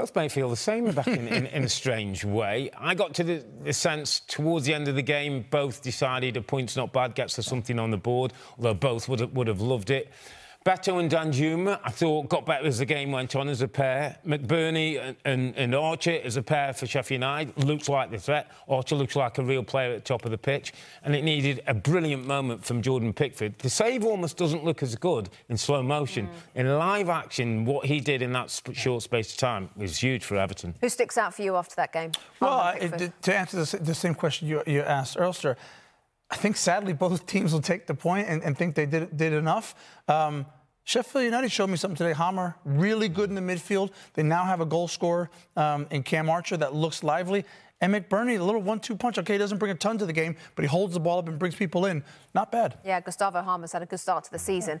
both may feel the same, Rebecca, in a strange way. I got to the sense towards the end of the game, both decided a point's not bad, gets us something on the board, although both would have loved it. Beto and Dan Juma, I thought, got better as the game went on as a pair. McBurney and Archer as a pair for Sheffield United looks like the threat. Archer looks like a real player at the top of the pitch. And it needed a brilliant moment from Jordan Pickford. The save almost doesn't look as good in slow motion. In live action, what he did in that short space of time was huge for Everton. Who sticks out for you after that game? Well, to answer the same question you asked, Earlster, I think, sadly, both teams will take the point and think they did enough. Sheffield United showed me something today. Hammer, really good in the midfield. They now have a goal scorer in Cam Archer that looks lively. And McBurney, a little 1-2 punch. OK, he doesn't bring a ton to the game, but he holds the ball up and brings people in. Not bad. Yeah, Gustavo Hammer's had a good start to the season.